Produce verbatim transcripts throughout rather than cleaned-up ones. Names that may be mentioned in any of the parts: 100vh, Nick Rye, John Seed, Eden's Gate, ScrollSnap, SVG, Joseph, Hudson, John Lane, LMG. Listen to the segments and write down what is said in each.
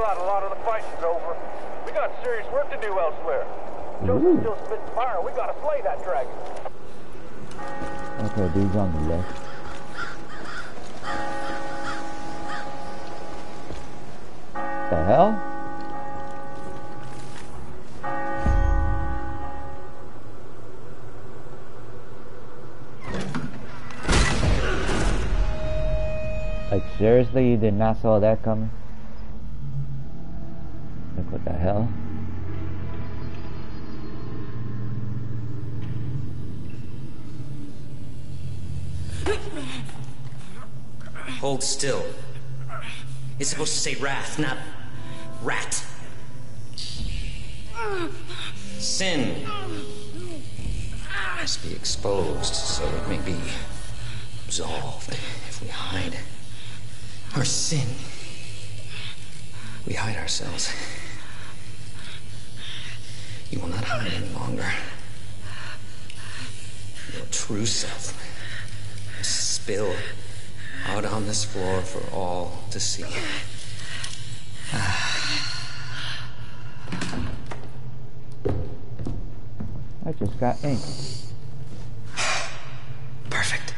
blood. A lot of the fighting's over. We got serious work to do elsewhere. Joseph still spitting fire. We gotta slay that dragon. Okay, dude's on the left. What the hell? Like, seriously, you did not saw that coming? Like, what the hell? Hold still. It's supposed to say wrath, not rat. Sin must be exposed so it may be absolved. If we hide our sin, we hide ourselves. You will not hide any longer. Your true self will spill out on this floor for all to see. I just got ink. Perfect.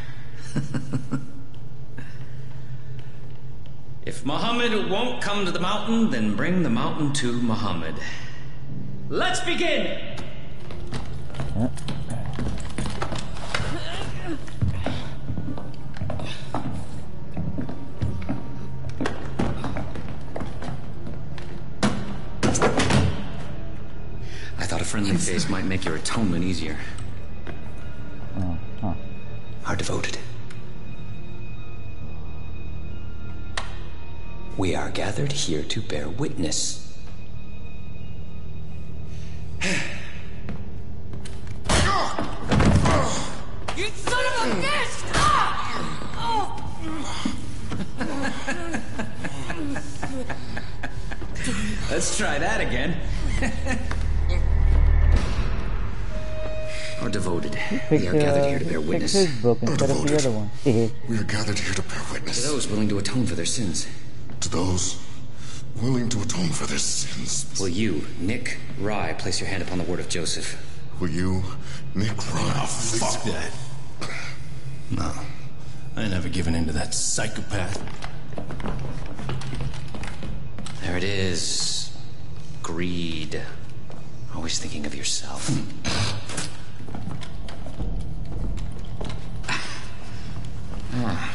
If Muhammad won't come to the mountain, then bring the mountain to Muhammad. Let's begin! Huh? Friendly face might make your atonement easier. Oh, huh. Are devoted. We are gathered here to bear witness. You son of a bitch! Oh. Let's try that again. Are devoted. We are gathered here to bear witness. We are gathered here to bear witness. To those willing to atone for their sins. To those willing to atone for their sins. Will you, Nick Rye, place your hand upon the word of Joseph? Will you, Nick Rye? Oh, fuck that. No. I ain't never given in to that psychopath. There it is. Greed. Always thinking of yourself. Ah.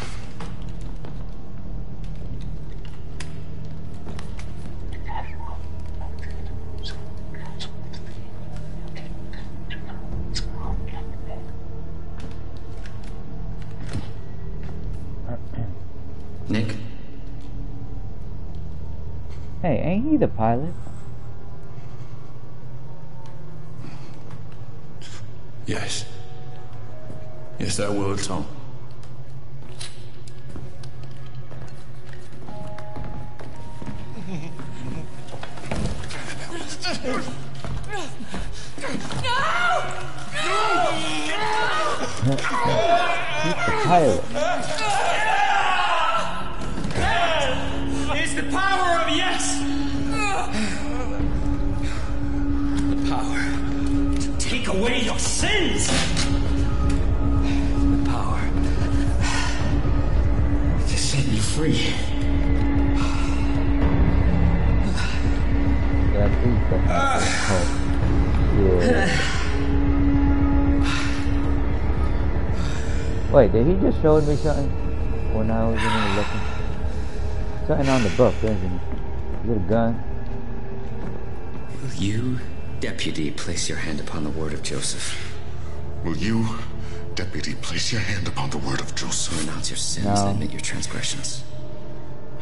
Nick? Hey, ain't he the pilot? Yes. Yes, I will, Tom. It's the power of yes! The power to take away your sins! The power to set you free. Uh. Wait, did he just show me something? Or now he's gonna be looking? Something on the book, isn't it? Is it a gun? Will you, deputy, place your hand upon the word of Joseph? Will you, deputy, place your hand upon the word of Joseph? Renounce your sins no. and admit your transgressions.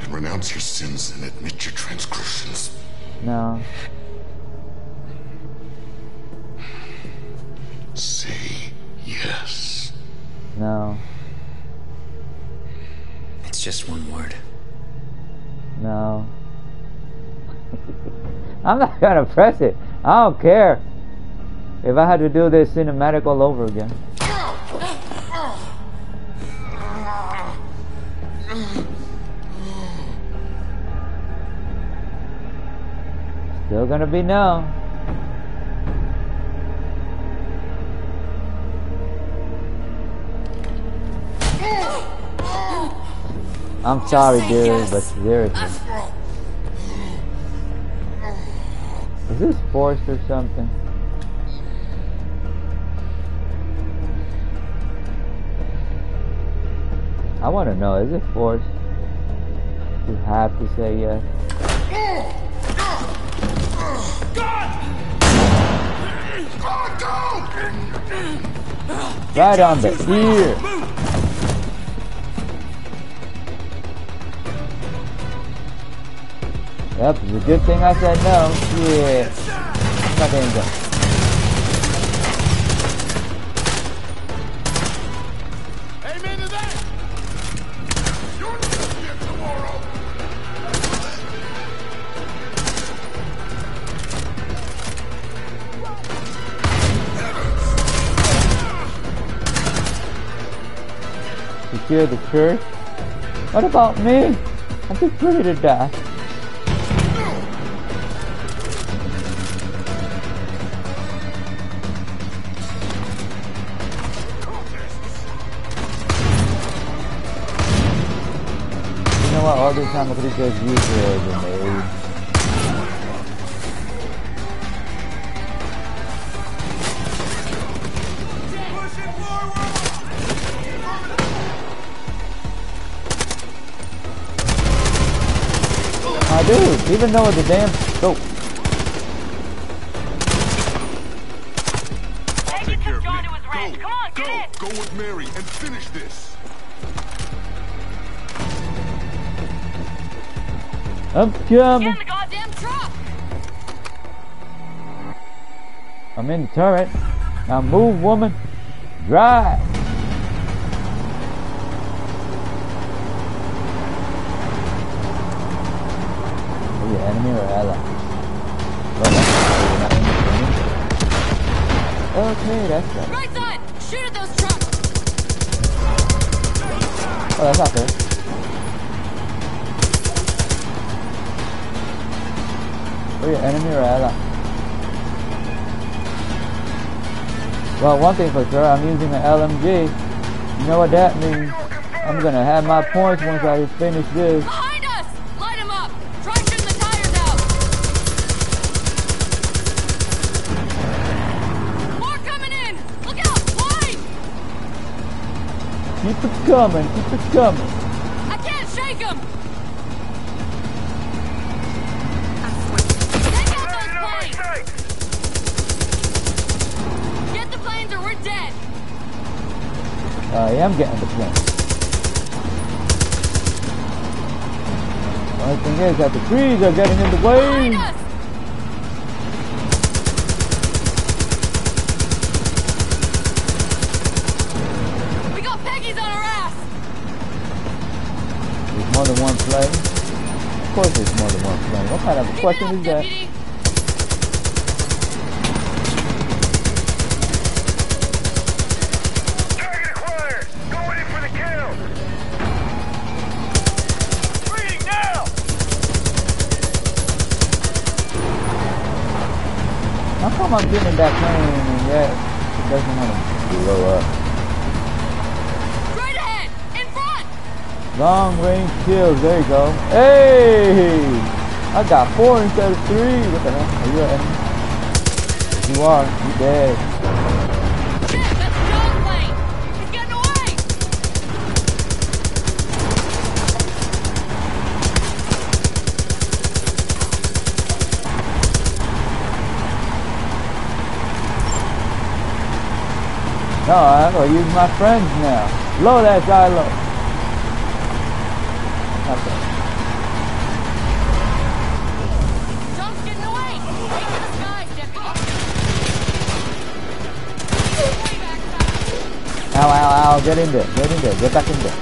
And renounce your sins and admit your transgressions. No. Say yes. No. It's just one word. No. I'm not gonna press it. I don't care. If I had to do this cinematic all over again. Still gonna be no. I'm sorry, dude, but seriously. Is this forced or something? I want to know, is it forced? You have to say yes. God! Right on the ear! Yep, it's a good thing I said no. Yeah. I'm not gonna go. Secure the church? What about me? I'm just ready to die. You know what, all this time I could have just used it as a maid. Dude, even though it's a damn scope. I'll take care of Nick. Go, Come on, go, go with Mary and finish this. I'm coming. Get in the goddamn truck. I'm in the turret. Now move, woman. Drive. Okay, that's good. Right side! Shoot at those trucks! Oh, that's not fair. Are you enemy or ally? Well, one thing for sure, I'm using an L M G. You know what that means? I'm gonna have my points once I finish this. Behind us! Light him up! Try shooting the tires out! Keep it coming, keep it coming. I can't shake him. Take out those planes. Get the planes or we're dead. I am getting the planes. The only thing is that the trees are getting in the way. Behind us. More than one plane? Of course there's more than one plane. What kind of a question is that? Target acquired! Going in for the kill! Reading now! How come I'm getting that plane and yet it doesn't want to blow up? Long range kills, there you go. Hey! I got four instead of three. What the hell? Are you an enemy? You are, you dead. Shit, that's John Lane! He's getting away! No, I'm gonna use my friends now. Blow that guy low. Jump's getting away! Take to the sky, deputy! Ow, ow, ow, get in there, get in there, get back in there.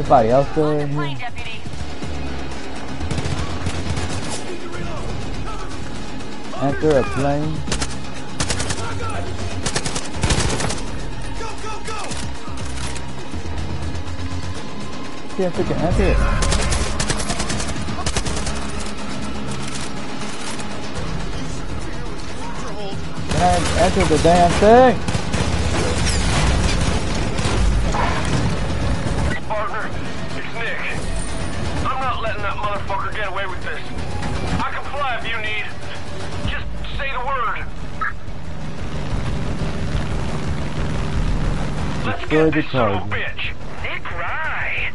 Anybody else still in here? Enter a plane. Yeah, freaking that's it. Man, enter the damn thing. Partner, it's Nick. I'm not letting that motherfucker get away with this. I can fly if you need. Just say the word. Let's get this son of a bitch. Nick Rye.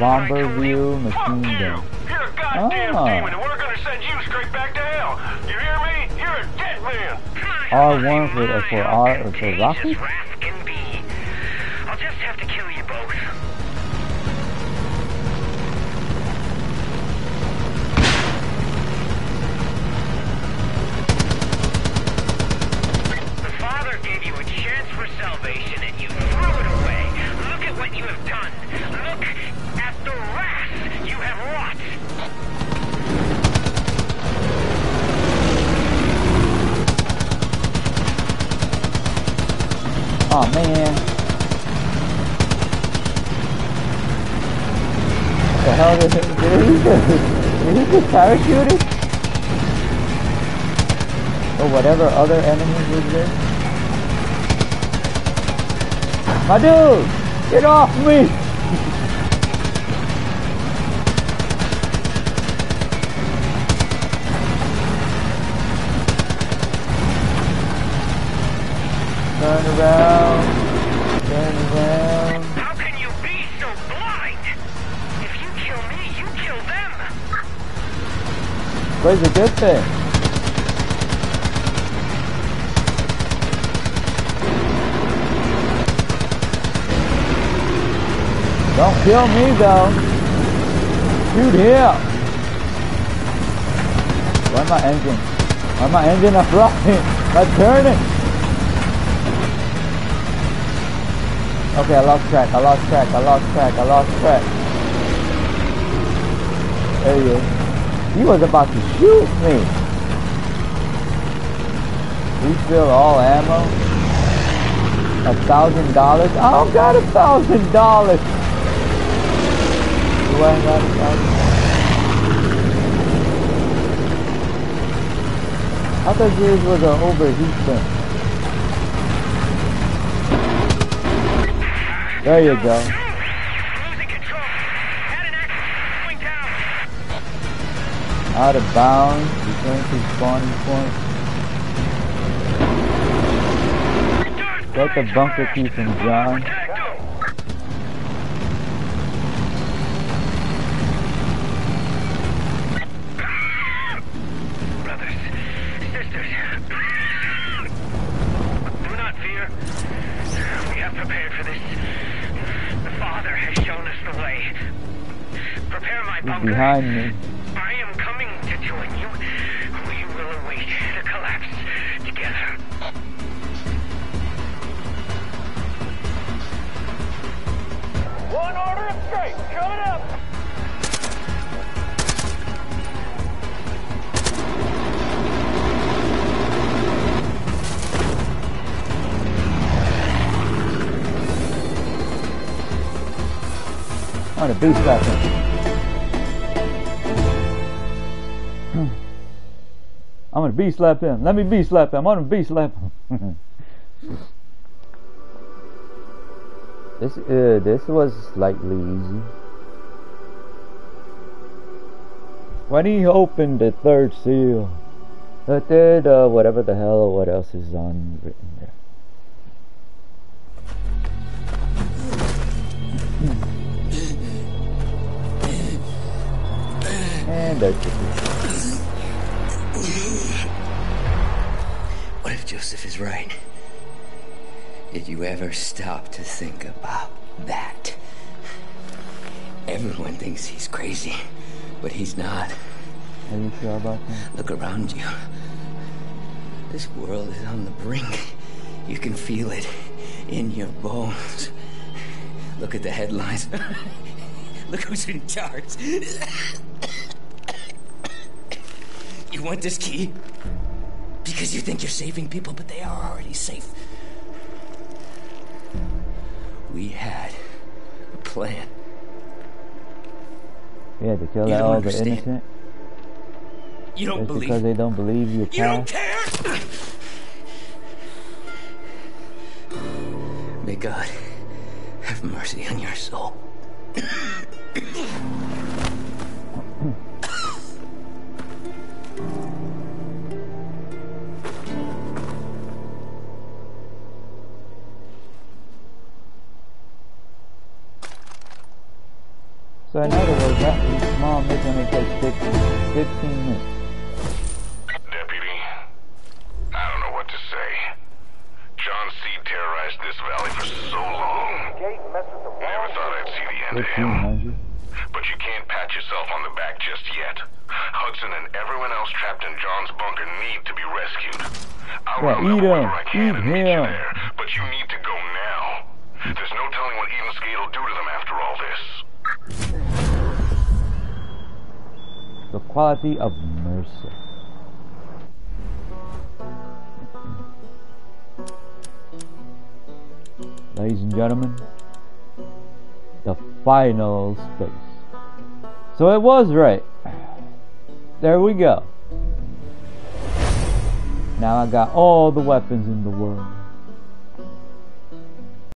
Bomber view machine gun. You're a goddamn oh. demon, and we're gonna send you straight back to hell. You hear me? You're a dead man. R one for uh, for R or for Rocky. I'll just have to kill you both. The Father gave you a chance for salvation, and you threw it away. Look at what you have done. Look. The wrath you have wrought. Oh man. What the hell did it do? Is he just parachuting? Or whatever other enemies was there? My dude! Get off me! Turn around, turn around. How can you be so blind? If you kill me, you kill them. Where's the good thing? Don't kill me though. Shoot him. Why my engine? Why my engine not running? Not turning. Okay, I lost track, I lost track, I lost track, I lost track. There he is. He was about to shoot me. Refill all ammo. A thousand dollars? I don't got a thousand dollars. Do I got a thousand dollars? I thought this was an overheat thing. There you go. Out of bounds, return to spawning point. Get the bunker key from John. Brothers, sisters, do not fear. We have prepared for this. Father has shown us the way. Prepare my bunker. Behind me. I am coming to join you. We will await the collapse together. One order of straight. Shut it up. I'm gonna boost back him. I'm gonna bee slap him. Let me bee slap him. I'm gonna bee slap him. This uh, this was slightly easy. When he opened the third seal, the third uh, whatever the hell or what else is on written there. And there. What if Joseph is right? Did you ever stop to think about that? Everyone thinks he's crazy, but he's not. Are you sure about that? Look around you. This world is on the brink. You can feel it in your bones. Look at the headlines. Look who's in charge. You want this key? Because you think you're saving people, but they are already safe. We had a plan. We had to kill you all the innocent. You don't Just believe because they don't believe you. You don't care. May God have mercy on your soul. So in other words, that small mission may take fifteen minutes. Deputy, I don't know what to say. John Seed terrorized this valley for so long. Never thought I'd see the end of him. But you can't pat yourself on the back just yet. Hudson and everyone else trapped in John's bunker need to be rescued. I'll round up wherever I can and meet you there, but you need to go now. There's no telling what Eden's Gate will do to them after all this. The quality of mercy. Ladies and gentlemen, the final space. So it was right. There we go. Now I got all the weapons in the world.